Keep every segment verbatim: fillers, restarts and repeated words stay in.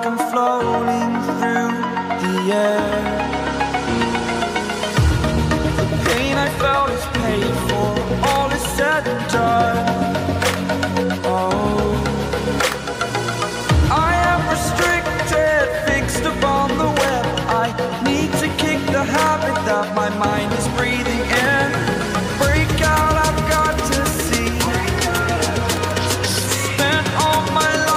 I'm floating through the air. The pain I felt is paid for, all is said and done. Oh, I am restricted, fixed upon the web. I need to kick the habit that my mind is breathing in. Break out, I've got to see. Spent all my life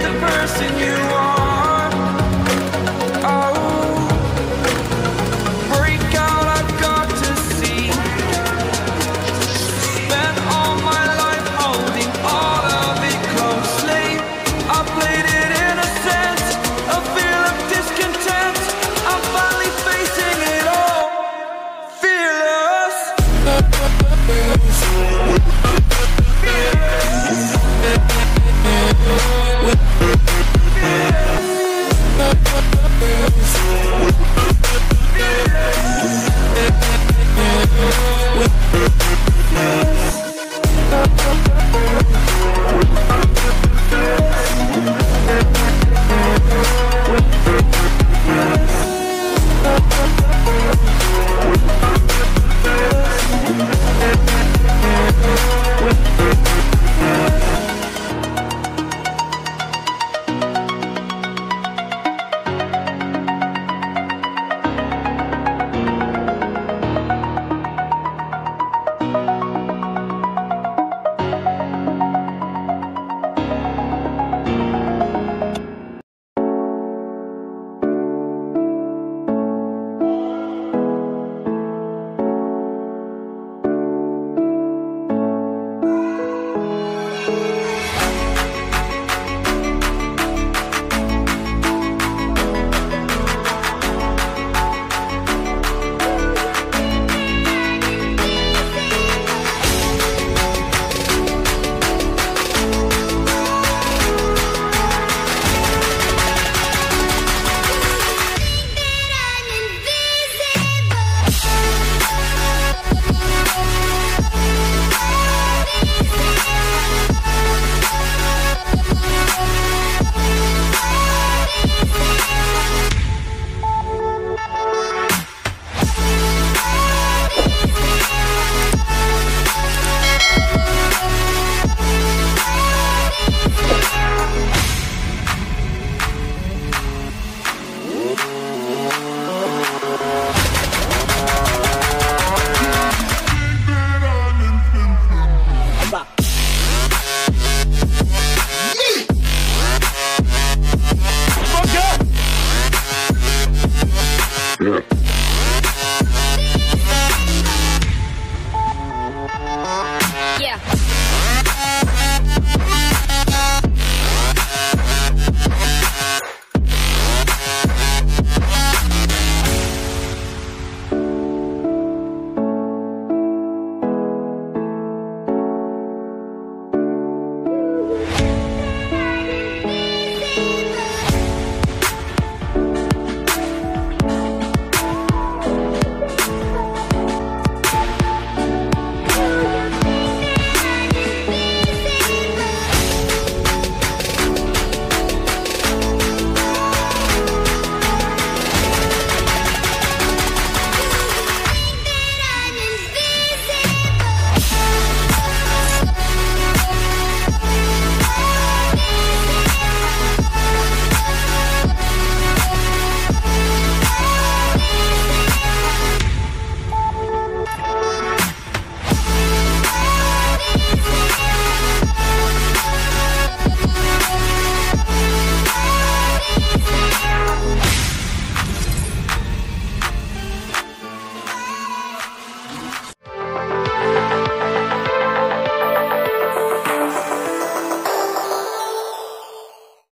the person you are. Oh, yeah.